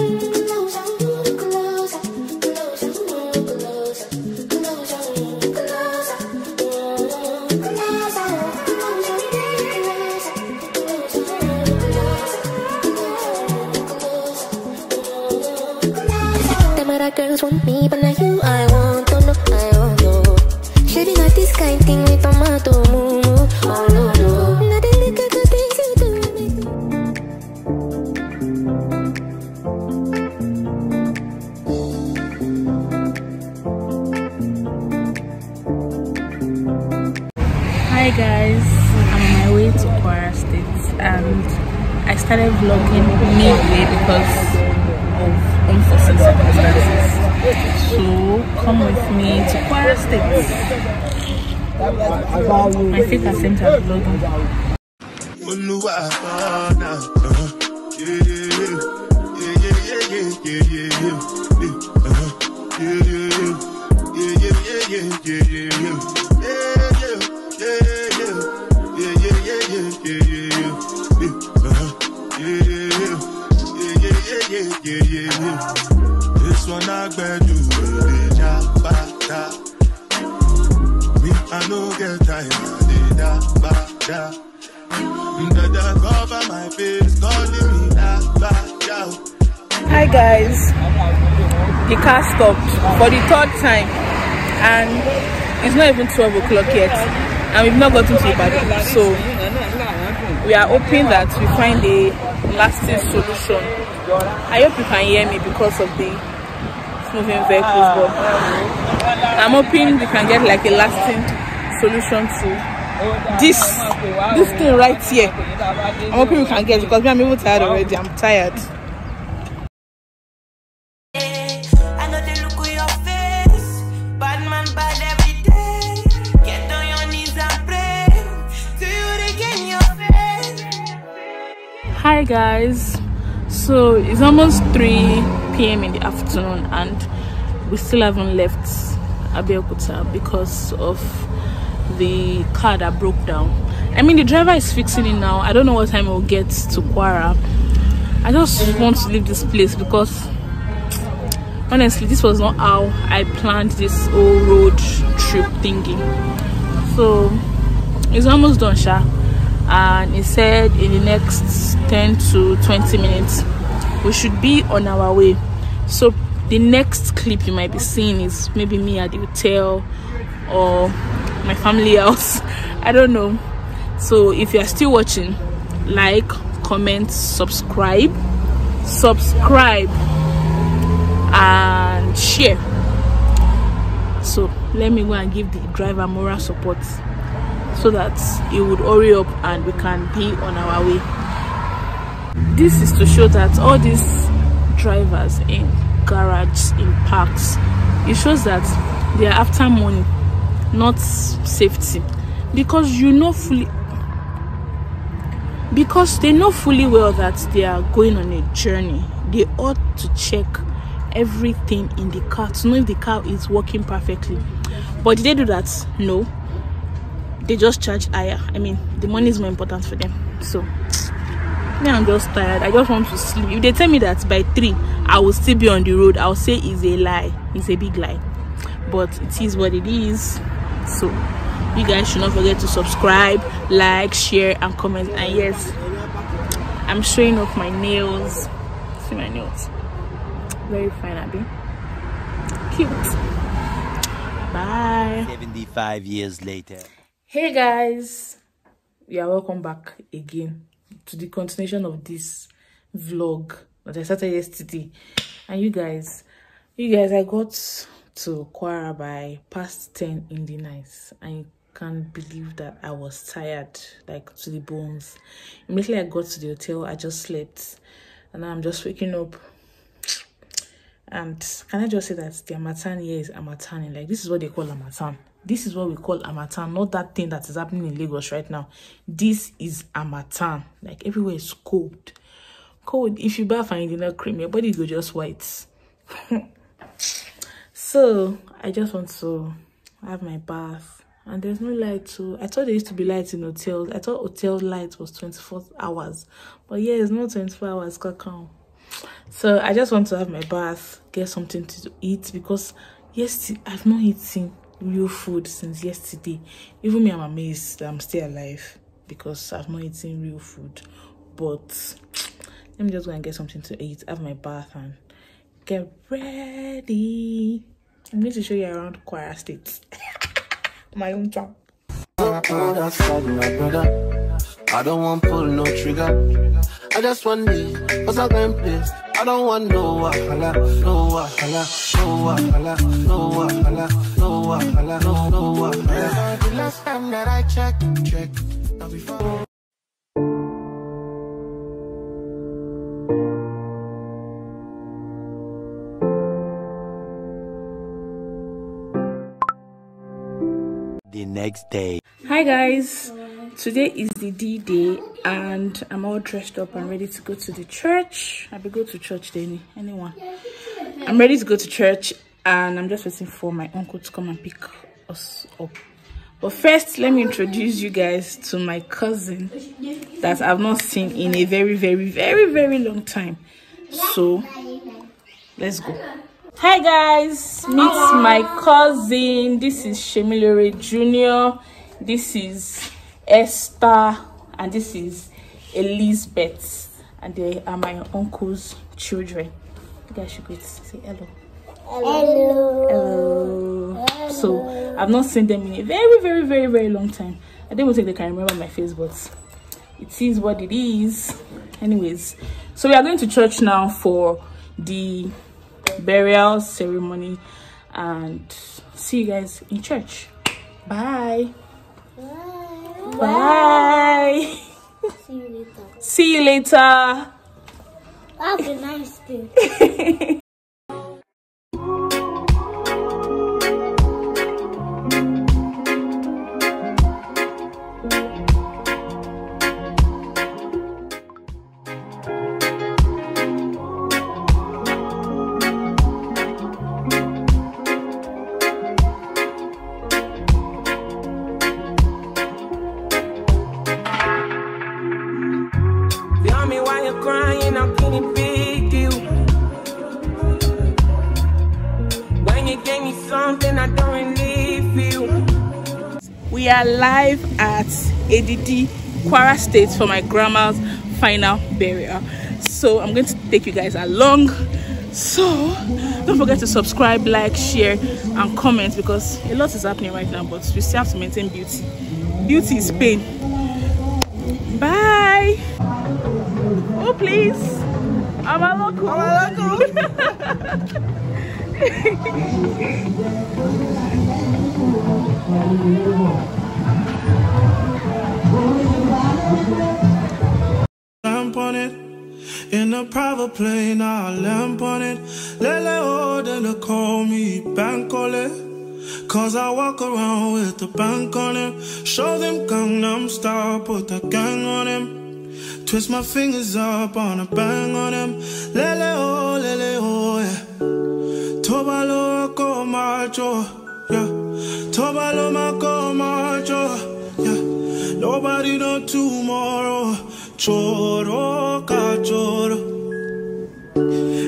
Hi guys, I'm on my way to Kwara State and I started vlogging midway because of unforeseen circumstances. So come with me to Kwara State. My faith has sent her vlogging. This one I bet you will be jabata. Me I no get tired, they da bada. Dada cover my face, calling me da bada. Hi guys, the car stopped for the third time, and it's not even 12 o'clock yet, and we've not gotten to Ibadan, so we are hoping that we find a lasting solution. I hope you can hear me because of the moving vehicles, but I'm hoping we can get like a lasting solution to this thing right here. I'm hoping we can get, because I'm even tired already. I'm tired. Hi guys. So it's almost 3 p.m. in the afternoon and we still haven't left Abiyokuta because of the car that broke down. I mean, the driver is fixing it now. I don't know what time we'll get to Quara. I just want to leave this place because honestly, this was not how I planned this whole road trip thingy. So it's almost done, sha. And he said in the next 10 to 20 minutes we should be on our way. So the next clip you might be seeing is maybe me at the hotel or my family house, I don't know. So if you are still watching, like, comment, subscribe and share. So let me go and give the driver moral support so that it would hurry up and we can be on our way. This is to show that all these drivers in garages, in parks, it shows that they are after money, not safety, because they know fully well that they are going on a journey. They ought to check everything in the car to know if the car is working perfectly. But did they do that? No. They just charge higher. I mean, the money is more important for them. So now I'm just tired. I just want to sleep. If they tell me that by 3 I will still be on the road, I'll say it's a lie. It's a big lie, but it is what it is. So you guys should not forget to subscribe, like, share and comment. And yes, I'm showing off my nails. See my nails, very fine, Abby. Cute. Bye. 75 years later. Hey guys, we are welcome back again to the continuation of this vlog that I started yesterday. And you guys, I got to Quara by past 10 in the night. I can't believe that I was tired, like to the bones. Immediately I got to the hotel, I just slept and now I'm just waking up. And can I just say that the Amatan here is Amatan, like this is what they call Amatan. This is what we call Amatan, not that thing that is happening in Lagos right now. This is Amatan. Like everywhere is cold. Cold. If you bath and you do not cream, your body go just white. So I just want to have my bath. And there's no light too. I thought there used to be lights in hotels. I thought hotel light was 24 hours. But yeah, it's not 24 hours, cacao. So I just want to have my bath, get something to eat, because yesterday I've not eaten real food since yesterday. Even me, I'm amazed that I'm still alive, because I've not eaten real food. But let me just go and get something to eat, have my bath, and get ready. I'm going to show you around Kwara State, my hometown. I don't want pull no trigger. I just want this, what's up in place? I don't want no wahala, no wahala, no wahala, no wahala, no wahala, no wahala. The last time that I checked, not before. The next day. Hi guys, today is the D-Day and I'm all dressed up and ready to go to the church. I'll be going to church then, anyone. I'm ready to go to church and I'm just waiting for my uncle to come and pick us up. But first, let me introduce you guys to my cousin that I've not seen in a very long time. So let's go. Hi guys, meet my cousin. This is Shemilore Jr., this is Esther, and this is Elizabeth, and they are my uncle's children. You guys should go to say hello. Hello. Hello. Hello. So I've not seen them in a very long time. I don't think they can remember my face, but it is what it is. Anyways, so we are going to church now for the burial ceremony, and see you guys in church. Bye bye, bye. See you later. See you later. Have a nice day. We are live at ADD Kwara State for my grandma's final burial. So I'm going to take you guys along. So don't forget to subscribe, like, share, and comment, because a lot is happening right now, but we still have to maintain beauty. Beauty is pain. Bye. Oh please. Amaloku. Lamp on it in a private plane. I lamp on it. Lele oh, then they call me bank on it. Cause I walk around with the bank on him. Show them Gangnam Style, put the gang on him. Twist my fingers up on a bang on him. Lele oh, yeah. Tobalo go macho, yeah. Tobalo mako macho, yeah. Nobody know tomorrow. Choro kachoro.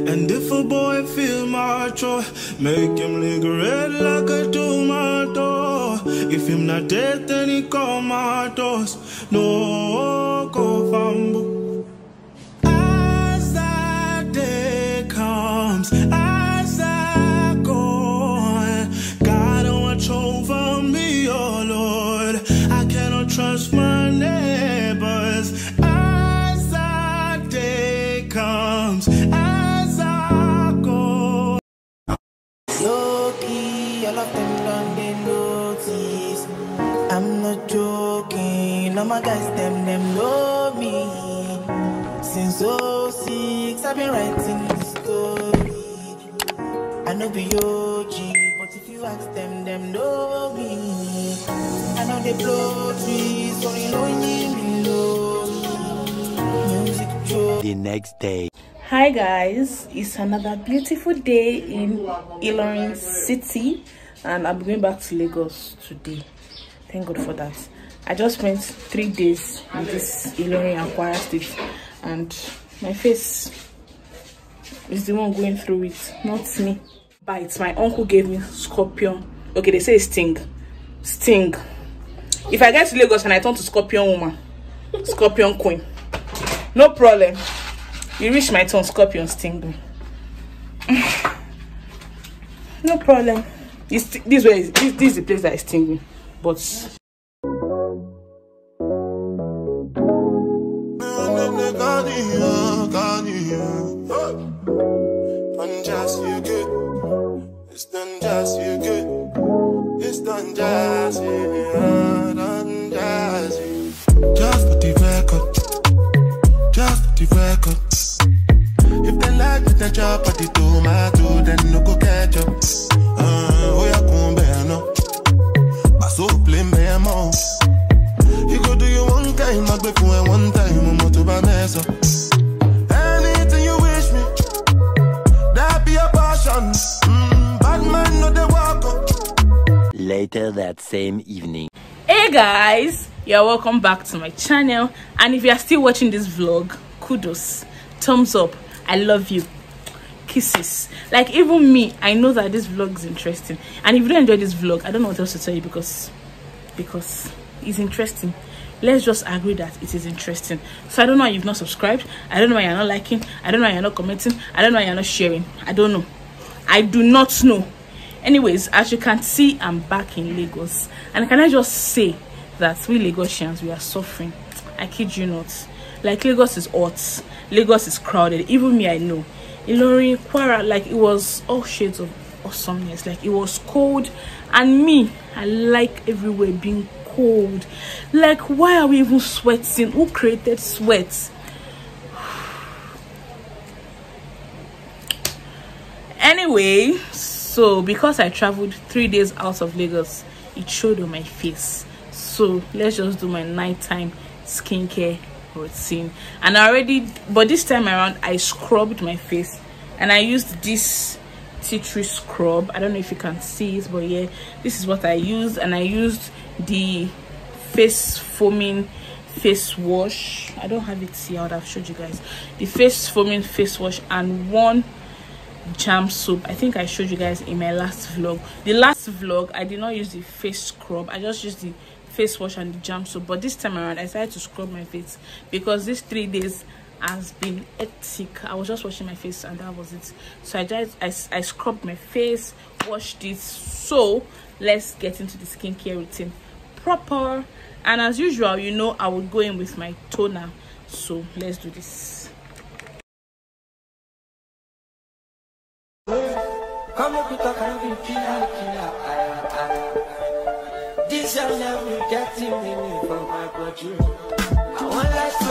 And if a boy feel macho, make him look red like a tomato. If him not dead, then he call matos. No ko fambo. As that day comes, trust my neighbors as that day comes, as I go. Loki, all of them done they notice. I'm not joking, all my guys, them know me. Since 06, I've been writing this story. I know be OG, but if you ask them know me. I know they blow trees, only low. The next day. Hi guys, it's another beautiful day in Ilorin City, and I'm going back to Lagos today. Thank God for that. I just spent 3 days in this Ilorin and Kwara State, and my face is the one going through it, not me. Bites. My uncle gave me scorpion. Okay, they say sting. If I get to Lagos and I turn to scorpion woman, scorpion queen, no problem. You reach my tongue, scorpion sting me. No problem. This is the place that is stinging, but. That same evening. Hey guys, you're welcome back to my channel, and if you are still watching this vlog, kudos, thumbs up, I love you, kisses. Like, even me, I know that this vlog is interesting, and if you don't enjoy this vlog, I don't know what else to tell you, because it's interesting. Let's just agree that it is interesting. So I don't know why you've not subscribed, I don't know why you're not liking, I don't know why you're not commenting, I don't know why you're not sharing, I don't know, I do not know. Anyways, as you can see, I'm back in Lagos, and can I just say that we Lagosians, we are suffering. I kid you not. Like, Lagos is hot, Lagos is crowded. Even me, I know. Ilorin, Kwara, like, it was all shades of awesomeness. Like, it was cold, and me, I like everywhere being cold. Like, why are we even sweating? Who created sweat? Anyway. So, because I traveled 3 days out of Lagos, it showed on my face. So, let's just do my nighttime skincare routine. And I already, but this time around, I scrubbed my face. And I used this tea tree scrub. I don't know if you can see it, but yeah, this is what I used. And I used the face foaming face wash. I don't have it here, I would have showed you guys. The face foaming face wash and one jam soap. I think I showed you guys in my last vlog. The last vlog I did not use the face scrub, I just used the face wash and the jam soap. But this time around I decided to scrub my face, because these 3 days has been hectic. I was just washing my face and that was it. So I scrubbed my face, washed it. So let's get into the skincare routine proper, and as usual, you know, I would go in with my toner. So let's do this. This young love will get in me for my body. I want life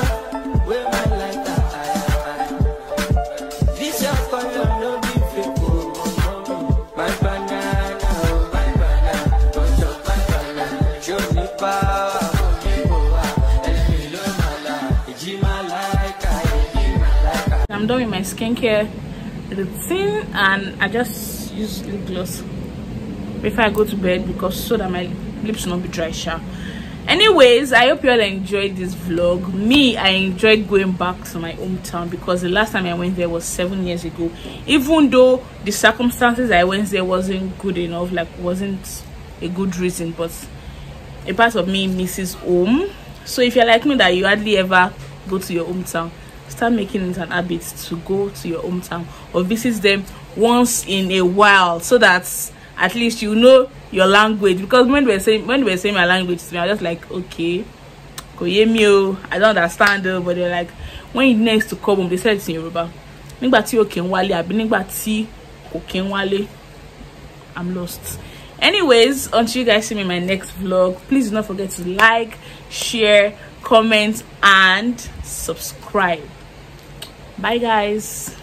with my life. This young boy will not be faithful. My banana, my banana, bunch of my banana. Johnny Power, I'm done with my skincare routine, and I just use lip gloss before I go to bed, because so that my lips will not be dry sharp. Anyways, I hope you all enjoyed this vlog. Me, I enjoyed going back to my hometown, because the last time I went there was 7 years ago, even though the circumstances I went there wasn't good enough, like wasn't a good reason, but a part of me misses home. So if you're like me, that you hardly ever go to your hometown, start making it an habit to go to your hometown or visit them once in a while, so that at least you know your language. Because when they were saying my language to me, I was just like, okay, koyemio, I don't understand it. But they're like, when you next to come home, they said it's in Yoruba. I'm lost. Anyways, until you guys see me in my next vlog, please do not forget to like, share, comment, and subscribe. Bye guys.